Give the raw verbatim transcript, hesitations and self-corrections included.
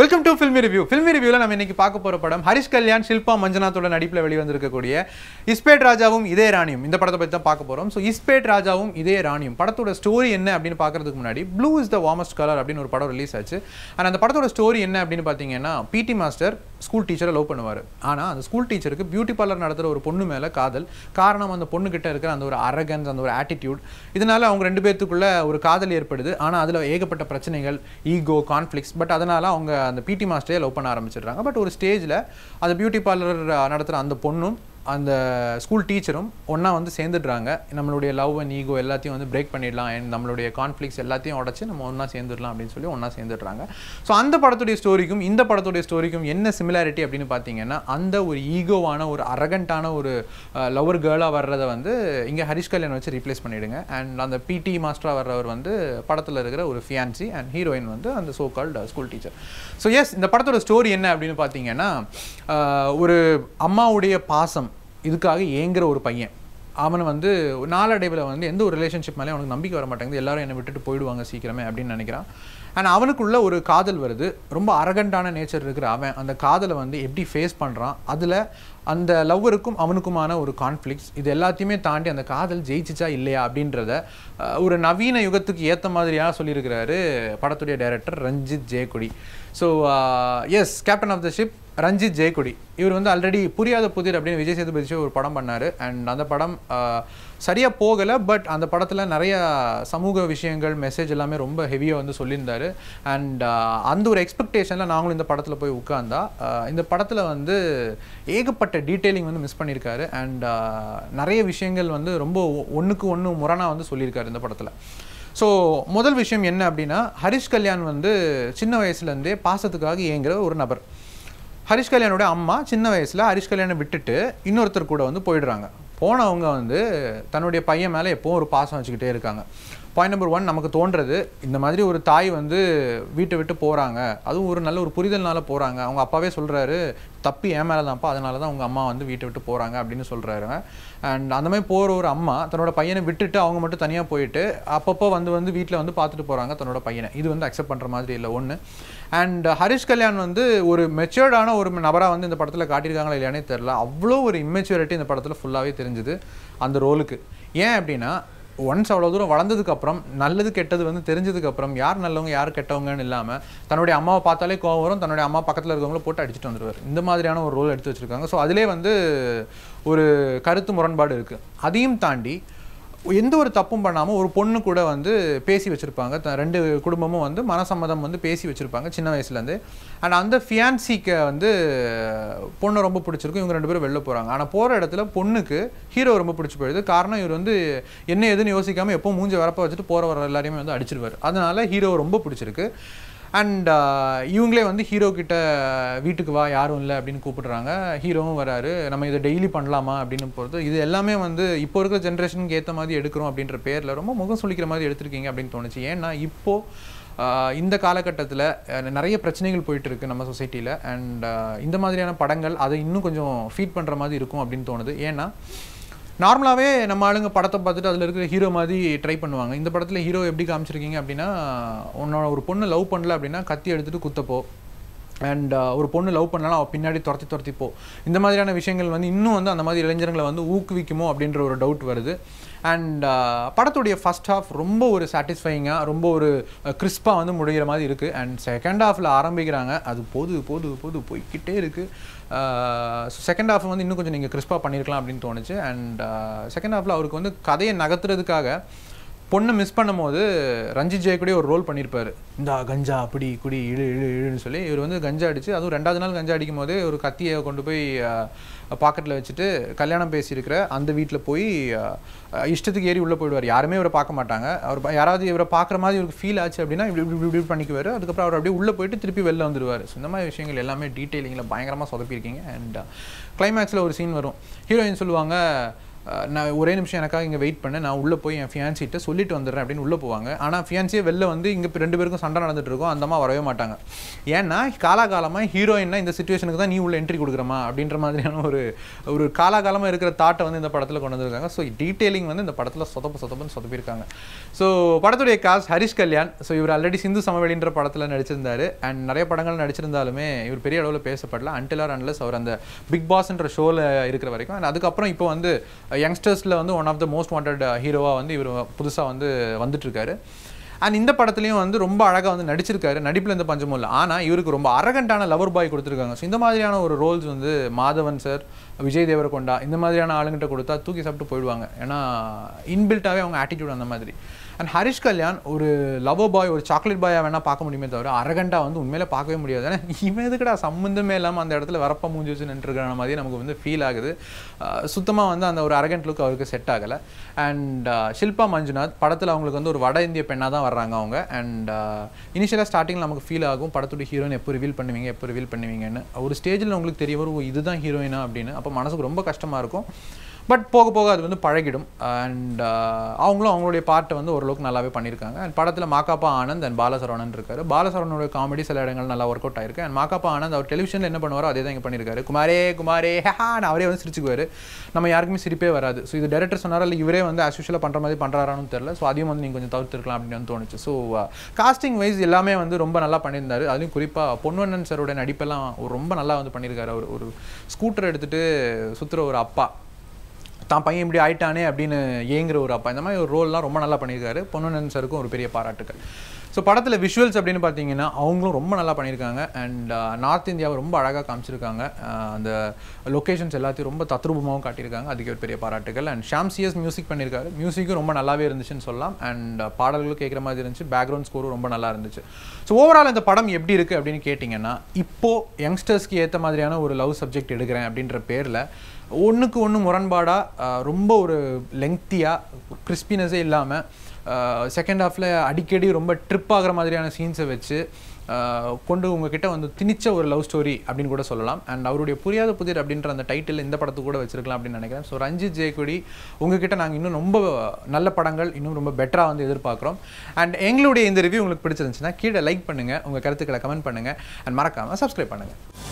Welcome to Film Review. Film Review la namme iniki paaka pora padam Harish Kalyan, Shilpa Manjunath oda nadipula velivandirukkoodiya Ispet Rajavum Idhe Raniyum indha padatha pathi dhaan paaka porom. So Ispet Rajavum Idhe Raniyum padathoda story enna appdinu paakradhukku munadi Blue is the warmest color appdinu oru padam release aachu. And andha padathoda story enna appdinu paathinga P T Master school teacher love பண்ணுவாரு. ஆனா அந்த school டீச்சருக்கு beauty parlour நடத்துற ஒரு பொண்ணு மேல காதல். காரணம் அந்த பொண்ணு கிட்ட இருக்கிற அந்த ஒரு அரகன்ஸ் அந்த ஒரு attitude. இதனால அவங்க ரெண்டு பேத்துக்குள்ள ஒரு காதல் ஏற்படுது. ஆனா அதுல ஏகப்பட்ட பிரச்சனைகள், ஈகோ, கான்ஃப்ளிக்ட்ஸ். பட் அதனால அவங்க அந்த P T மாஸ்டரே லவ் பண்ண ஆரம்பிச்சிடுறாங்க. பட் ஒரு ஸ்டேஜ்ல அந்த பியூட்டி பார்லர் நடத்துற அந்த பொண்ணும் அந்த ஸ்கூல் டீச்சரும் ஒண்ணா வந்து சேர்ந்துடுறாங்க. நம்மளுடைய லவ் அண்ட் ஈகோ எல்லாத்தையும் வந்து பிரேக் பண்ணிடலாம் and நம்மளுடைய கான்ஃப்ளிக்ட்ஸ் எல்லாத்தையும் உடைச்சு நம்ம ஒண்ணா சேர்ந்துடலாம் அப்படினு சொல்லி ஒண்ணா சேர்ந்துடுறாங்க. சோ அந்த படத்தோட ஸ்டோரிக்கும் இந்த படத்தோட ஸ்டோரிக்கும் என்ன சிமிலாரிட்டி அப்படினு பாத்தீங்கன்னா அந்த ஒரு ஈகோவான ஒரு அரகண்டான ஒரு லவர் கேர்லா வர்றத வந்து இங்க ஹரிஷ் கல்யாண் வச்சு ரீப்ளேஸ் பண்ணிடுங்க. and அந்த P T மாஸ்டரா வர்றவர் வந்து படத்துல இருக்கிற ஒரு ஃபியான்சி and ஹீரோயின் வந்து அந்த so called school teacher. So yes இந்த படத்தோட ஸ்டோரி என்ன அப்படினு பாத்தீங்கன்னா ஒரு அம்மாவுடைய பாசம் இதுக்காக ஏங்குற ஒரு பையன் அவன் வந்து நாளடைவுல வந்து எந்த ஒரு ரிலேஷன்ஷிப் மேல அவனுக்கு நம்பிக்கை வர மாட்டேங்குது எல்லாரும் என்ன விட்டுட்டு போய்டுவாங்க சீக்கிரமே அப்படினு நினைக்கிறான் and அவனுக்குள்ள ஒரு காதல் வருது ரொம்ப அரகண்டான நேச்சர் இருக்குற அவன் அந்த காதலை வந்து எப்படி ஃபேஸ் பண்றான் அதுல அந்த லவ்வருக்கும் அவனுக்குமான ஒரு கான்ஃப்ளிக்ட்ஸ் இது எல்லாத்தையுமே தாண்டி அந்த காதல் ஜெயிச்சிச்சா இல்லையா அப்படின்றதை ஒரு நவீன யுகத்துக்கு ஏத்த மாதிரியா சொல்லி இருக்காரு படத்துடைய director Ranjith Jeyakodi so yes captain of the ship Ranjith Jeyakodi. இவர் வந்து ஆல்ரெடி புரியாத புதிர் அப்படினு விஜய் சேதுபதி ஒரு படம் பண்ணாரு and அந்த படம் சரியா போகல பட் அந்த படத்துல நிறைய சமூக விஷயங்கள் மெசேஜ் எல்லாமே ரொம்ப ஹெவியா வந்து சொல்லிருந்தாரு and அந்த ஒரு எக்ஸ்பெக்டேஷன்ல நாங்களும் இந்த படத்துல போய் உட்கார்ந்தா இந்த படத்துல வந்து ஏகப்பட்ட டீடைலிங் வந்து மிஸ் பண்ணிருக்காரு and நிறைய விஷயங்கள் வந்து ரொம்ப ஒண்ணுக்கு ஒண்ணு முரணா வந்து சொல்லிருக்காரு இந்த படத்துல சோ முதல் விஷயம் என்ன அப்படினா ஹரிஷ் கல்யாண் வந்து சின்ன வயசுல இருந்தே பாசத்துக்காக ஏங்குற ஒரு நபர் ஹரிஷ் கல்யாணோட அம்மா சின்ன வயசுல ஹரிஷ் கல்யாணை விட்டுட்டு இன்னொருத்தர் கூட வந்து போய்டுறாங்க. போனவங்க வந்து தன்னுடைய பையன் மேல எப்பவும் ஒரு பாசம் வச்சிட்டே இருக்காங்க. பாயிண்ட் நம்பர் one நமக்கு தோன்றது இந்த மாதிரி ஒரு தாய் வந்து வீட்டை விட்டு போறாங்க. அதுவும் ஒரு நல்ல ஒரு புரிதல்னால போறாங்க. அவங்க அப்பாவே சொல்றாரு தப்பி ஏமால தான்ப்பா அதனால தான் அவங்க அம்மா வந்து வீட்டை விட்டு போறாங்க அப்படினு சொல்றாருங்க. and அந்த மாதிரி போற ஒரு அம்மா தன்னோட பையனை விட்டுட்டு அவங்க மட்டும் தனியா போயிட்டு அப்பப்போ வந்து வந்து வீட்ல வந்து பாத்துட்டு போறாங்க தன்னோட பையனை. இது வந்து அக்செப்ட் பண்ற மாதிரி இல்ல ஒண்ணு. and ஹரிஷ் கல்யாண் வந்து ஒரு மெச்சூர்ட் ஆன ஒரு நபரா வந்து இந்த படத்துல காட்டிருக்காங்களா இல்லையானே தெரியல. அவ்ளோ ஒரு இம்மெச்சூரிட்டி இந்த படத்துல ஃபுல்லாவே தெரிஞ்சது அந்த ரோலுக்கு. ஏன் அப்படினா ஒன்ஸ் அவ்வளவு தூரம் வளர்ந்ததுக்கு அப்புறம் நல்லது கெட்டது வந்து தெரிஞ்சதுக்கு அப்புறம் யார் நல்லவங்க யார் கெட்டவங்கன்னு இல்லாம தன்னுடைய அம்மாவை பார்த்தாலே கோவம் வரும் தன்னுடைய அம்மா பக்கத்துல இருக்கவங்கள போட்டு அடிச்சிட்டு வந்துருவார் இந்த மாதிரியான ஒரு ரோல் எடுத்து வச்சிருக்காங்க சோ அதிலே வந்து ஒரு கருத்து முரண்பாடு இருக்கு அதையும் தாண்டி எந்த ஒரு தப்பும் பண்ணாம ஒரு பொண்ணு கூட வந்து பேசி வச்சிருப்பாங்க ரெண்டு குடும்பமும் வந்து மனசம்மதம் வந்து பேசி வச்சிருப்பாங்க சின்ன வயசுல இருந்து and அந்த ஃபியான்சிக்கு வந்து பொண்ணு ரொம்ப பிடிச்சிருக்கு இவங்க ரெண்டு பேரும் வெளிய போறாங்க ஆனா போற இடத்துல பொண்ணுக்கு ஹீரோ ரொம்ப பிடிச்சு போயிடுது காரணம் இவர் வந்து என்ன ஏதுன்னு யோசிக்காம எப்பவும் மூஞ்ச வரப்ப வச்சிட்டு போற வர எல்லாரையும் வந்து அடிச்சிடுவார் அதனால ஹீரோ ரொம்ப பிடிச்சிருக்கு and இவங்களே வந்து ஹீரோ கிட்ட வீட்டுக்கு வா யாரும் இல்ல அப்படினு கூப்பிடுறாங்க ஹீரோவும் வராரு நம்ம இத டெய்லி பண்ணலாமா அப்படினு போறது இது எல்லாமே வந்து இப்போ இருக்கிற ஜெனரேஷனுக்கு ஏத்த மாதிரி எடுக்கறோம் அப்படின்ற பேர்ல ரொம்ப முகம் சுளிக்கிற மாதிரி எடுத்துக்கிங்க அப்படினு தோணுச்சு ஏன்னா இப்போ இந்த கால கட்டத்துல நிறைய பிரச்சனைகள் போயிட்டு இருக்கு நம்ம சொசைட்டில and இந்த மாதிரியான படங்கள் அதை இன்னும் கொஞ்சம் ஃபீட் பண்ற மாதிரி இருக்கும் அப்படினு தோணுது ஏன்னா நார்மலாவே நம்ம ஆளுங்க படத்தை பார்த்துட்டு அதுல இருக்கிற ஹீரோ மாதிரி ட்ரை பண்ணுவாங்க இந்த படத்துல ஹீரோ எப்படி காமிச்சிருக்கீங்க அப்படினா உன்னோட ஒரு பொண்ணு லவ் பண்ணல அப்படினா கத்தி எடுத்துட்டு குத்தப்போ and ஒரு பொண்ணு லவ் பண்ணலனா அவ பின்னாடி துரத்தி துரத்தி போ இந்த மாதிரியான விஷயங்கள் வந்து இன்னும் வந்து அந்த மாதிரி இளைஞர்களை வந்து ஊக்குவிக்குமோ அப்படிங்கற ஒரு டவுட் வருது and படத்தோட first half ரொம்ப ஒரு satisfying-ஆ ரொம்ப ஒரு கிறிஸ்பா வந்து முடியற மாதிரி இருக்கு and second half-ல ஆரம்பிக்கறாங்க அது போது போது போது போயிட்டே இருக்கு செகண்ட் half வந்து இன்னும் கொஞ்சம் நீங்க கிறிஸ்பா பண்ணிருக்கலாம் அப்படினு தோணுச்சு and second half-ல அவருக்கு வந்து கதையை நகத்துறதுக்காக பொண்ணு மிஸ் பண்ணும்போது ரஞ்சித் ஜெயக்கொடி ஒரு ரோல் பண்ணிருப்பாரு இந்த கஞ்சா அப்படி குடி இழு இழு இழுன்னு சொல்லி இவர் வந்து கஞ்சா அடிச்சு அது ரெண்டாவது நாள் கஞ்சா அடிக்கும்போது ஒரு கத்தியை கொண்டு போய் பாக்கெட்ல வச்சிட்டு கல்யாணம் பேசி இருக்கற அந்த வீட்ல போய் இஷ்டத்துக்கு ஏறி உள்ள போய்டுவார் யாருமே இவரை பார்க்க மாட்டாங்க அவர் யாராவது இவரை பார்க்கற மாதிரி இவருக்கு ஃபீல் ஆச்சு அப்படினா இப்படி இப்படி இப்படி பண்ணிக்குவாரு அதுக்கு அப்புறம் அவர் அப்படியே உள்ள போய்ட்டு திருப்பி வெளிய வந்துருவாரு இந்த மாதிரி விஷயங்கள் எல்லாமே டீடைலிங்ல பயங்கரமா சொதப்பி இருக்கீங்க and climax-ல ஒரு சீன் வரும் ஹீரோயின் சொல்லுவாங்க நான் ஒரே நிமிஷம் எனக்காக இங்க வெயிட் பண்ண நான் உள்ள போய் என் ஃபியான்சி கிட்ட சொல்லிட்டு வந்தறேன் அப்படினு உள்ள போவாங்க. ஆனா ஃபியான்சியே வெளிய வந்து இங்க ரெண்டு பேருக்கும் சண்டை நடந்துட்டு இருக்கும். அந்த அம்மா வரவே மாட்டாங்க. ஏன்னா காலாகாலமா ஹீரோயினா இந்த சிச்சுவேஷனுக்கு தான் நீ உள்ள என்ட்ரி கொடுக்கறமா அப்படின்ற மாதிரியான ஒரு ஒரு காலாகாலமா இருக்கிற தாட்ட வந்து இந்த படத்துல கொண்டு வந்திருக்காங்க. சோ டீடைலிங் வந்து இந்த படத்துல சொதப்பு சொதப்புன்னு சொதப்பி இருக்காங்க. சோ படத்துடைய காஸ்ட் ஹரிஷ் கல்யாண். சோ இவர் ஆல்ரெடி சிந்து சமவெளின்ற படத்துல நடிச்சிருந்தாரு அண்ட் நிறைய படங்கள் நடிச்சிருந்தாலுமே இவர் பெரிய அளவுல பேசப்படல until or unless அவர் அந்த பிக் பாஸ்ன்ற ஷோல இருக்கிற வரைக்கும். அண்ட் அதுக்கு அப்புறம் இப்போ வந்து யங்ஸ்டர்ஸ்ல வந்து one of the most wanted ஹீரோவா வந்து இவர் புதுசா வந்து வந்துட்டு இருக்காரு. அண்ட் இந்த படத்துலையும் வந்து ரொம்ப அழகாக வந்து நடிச்சிருக்காரு. நடிப்பில் இந்த பஞ்சமும் இல்லை, ஆனால் இவருக்கு ரொம்ப அரகண்டான லவர் பாய் கொடுத்துருக்காங்க. ஸோ இந்த மாதிரியான ஒரு ரோல்ஸ் வந்து மாதவன் சார், விஜய் தேவரகொண்டா இந்த மாதிரியான ஆளுங்கிட்ட கொடுத்தா தூக்கி சாப்பிட்டு போயிடுவாங்க. ஏன்னா இன்பில்ட்டாகவே அவங்க ஆட்டிடியூட் அந்த மாதிரி. அண்ட் ஹரிஷ் கல்யாண் ஒரு லவர் பாய், ஒரு சாக்லேட் பாயாக வேணால் பார்க்க முடியுமே தவிர அரகண்டாக வந்து உண்மையில பார்க்கவே முடியாது. ஏன்னா இவன் எதுக்கடா சம்மந்தமே இல்லாமல் அந்த இடத்துல வரப்ப மூஞ்சி வச்சு நின்றுக்கிற மாதிரி நமக்கு வந்து ஃபீல் ஆகுது. சுத்தமாக வந்து அந்த ஒரு அரகண்ட் லுக் அவருக்கு செட் ஆகலை. அண்ட் ஷில்பா மஞ்சுநாத் படத்தில் அவங்களுக்கு வந்து ஒரு வட இந்திய பெண்ணாக தான் வர்றாங்க அவங்க. அண்ட் இனிஷியலாக ஸ்டார்டிங்கில் நமக்கு ஃபீல் ஆகும் படத்துடைய ஹீரோயின் எப்போ ரிவீல் பண்ணுவீங்க எப்போ ரிவீல் பண்ணுவீங்கன்னு. ஒரு ஸ்டேஜில் உங்களுக்கு தெரிய வரும் இதுதான் ஹீரோயினா அப்படின்னு. அப்போ மனசுக்கு ரொம்ப கஷ்டமாக இருக்கும். பட் போக போக அது வந்து பழகிடும். அண்ட் அவங்களும் அவங்களுடைய பார்ட்டை வந்து ஓரளவுக்கு நல்லாவே பண்ணியிருக்காங்க. அண்ட் படத்தில் மாகாப்பா ஆனந்த் அண்ட் பாலசரவணன் இருக்காரு. பாலசரவணனோட காமெடி சில இடங்கள் நல்லா ஒர்க் அவுட் ஆயிருக்கு. அண்ட் மாகாப்பா ஆனந்த் அவர் டெலிவிஷனில் என்ன பண்ணுவாரோ அதே தான் இங்கே பண்ணியிருக்காரு. குமாரே குமாரே ஹேஹான் அவரே வந்து சிரிச்சுக்குவார். நம்ம யாருக்குமே சிரிப்பே வராது. ஸோ இது டேரக்டர் சொன்னாரா இல்லை இவரே வந்து ஆஸ் யூஷுவலாக பண்ணுற மாதிரி பண்ணுறாரான்னு தெரியல. ஸோ அதையும் வந்து நீங்கள் கொஞ்சம் தவிர்த்துருக்கலாம் அப்படின்னு வந்து தோணுச்சு. ஸோ காஸ்டிங் வைஸ் எல்லாமே வந்து ரொம்ப நல்லா பண்ணியிருந்தாரு. அதுவும் குறிப்பாக பொன்வண்ணன் சாரோட நடிப்பெல்லாம் ரொம்ப நல்லா வந்து பண்ணியிருக்காரு. அவர் ஒரு ஸ்கூட்டர் எடுத்துகிட்டு சுற்றுற ஒரு அப்பா, தான் பையன் இப்படி ஆயிட்டானே அப்படின்னு ஏங்குற ஒரு அப்பா, இந்த மாதிரி ஒரு ரோல்லாம் ரொம்ப நல்லா பண்ணியிருக்காரு. பொன்னன் சாருக்கும் ஒரு பெரிய பாராட்டுக்கள். ஸோ படத்தில் விஷுவல்ஸ் அப்படின்னு பார்த்தீங்கன்னா அவங்களும் ரொம்ப நல்லா பண்ணியிருக்காங்க. அண்ட் நார்த் இந்தியாவை ரொம்ப அழகாக காமிச்சிருக்காங்க. அந்த லொக்கேஷன்ஸ் எல்லாத்தையும் ரொம்ப தத்ரூபமாகவும் காட்டியிருக்காங்க. அதுக்கு ஒரு பெரிய பாராட்டுகள். அண்ட் சாம் சிஎஸ் மியூசிக் பண்ணியிருக்காரு. மியூசிக்கும் ரொம்ப நல்லாவே இருந்துச்சுன்னு சொல்லலாம். அண்ட் பாடல்களும் கேட்குற மாதிரி இருந்துச்சு. பேக்ரவுண்ட் ஸ்கோரும் ரொம்ப நல்லா இருந்துச்சு. ஸோ ஓவரால் இந்த படம் எப்படி இருக்குது அப்படின்னு கேட்டிங்கன்னா, இப்போது யங்ஸ்டர்ஸ்க்கு ஏற்ற மாதிரியான ஒரு லவ் சப்ஜெக்ட் எடுக்கிறேன் அப்படின்ற பேரில் ஒன்றுக்கு ஒன்று முரண்பாடாக ரொம்ப ஒரு லெங்க்தியாக கிறிஸ்பினஸே இல்லாமல் செகண்ட் ஹாஃபில் அடிக்கடி ரொம்ப ட்ரிப் ஆகிற மாதிரியான சீன்ஸை வச்சு கொண்டு உங்ககிட்ட வந்து திணிச்ச ஒரு லவ் ஸ்டோரி அப்படின்னு கூட சொல்லலாம். அண்ட் அவருடைய புரியாத புதிர் அப்படின்ற அந்த டைட்டில் இந்த படத்துக்கு கூட வச்சுருக்கலாம் அப்படின்னு நினைக்கிறேன். ஸோ ரஞ்சித் ஜெயக்கொடி உங்ககிட்ட நாங்கள் இன்னும் ரொம்ப நல்ல படங்கள் இன்னும் ரொம்ப பெட்டராக வந்து எதிர்பார்க்குறோம். அண்ட் எங்களுடைய இந்த ரிவ்யூ உங்களுக்கு பிடிச்சிருந்துச்சுன்னா கீழே லைக் பண்ணுங்கள், உங்கள் கருத்துக்களை கமெண்ட் பண்ணுங்கள், அண்ட் மறக்காமல் சப்ஸ்கிரைப் பண்ணுங்கள்.